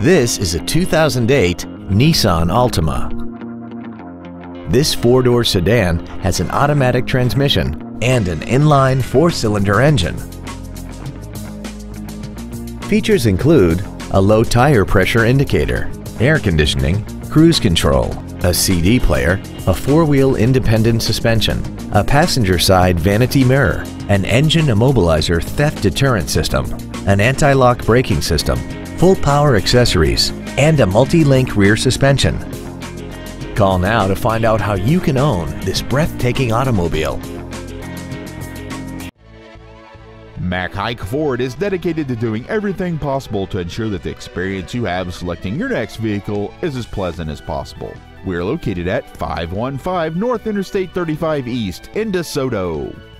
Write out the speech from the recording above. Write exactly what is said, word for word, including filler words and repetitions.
This is a two thousand eight Nissan Altima. This four-door sedan has an automatic transmission and an inline four-cylinder engine. Features include a low tire pressure indicator, air conditioning, cruise control, a C D player, a four-wheel independent suspension, a passenger side vanity mirror, an engine immobilizer theft deterrent system, an anti-lock braking system, full power accessories, and a multi-link rear suspension. Call now to find out how you can own this breathtaking automobile. Mac Haik Ford is dedicated to doing everything possible to ensure that the experience you have selecting your next vehicle is as pleasant as possible. We're located at five one five North Interstate thirty-five East in DeSoto.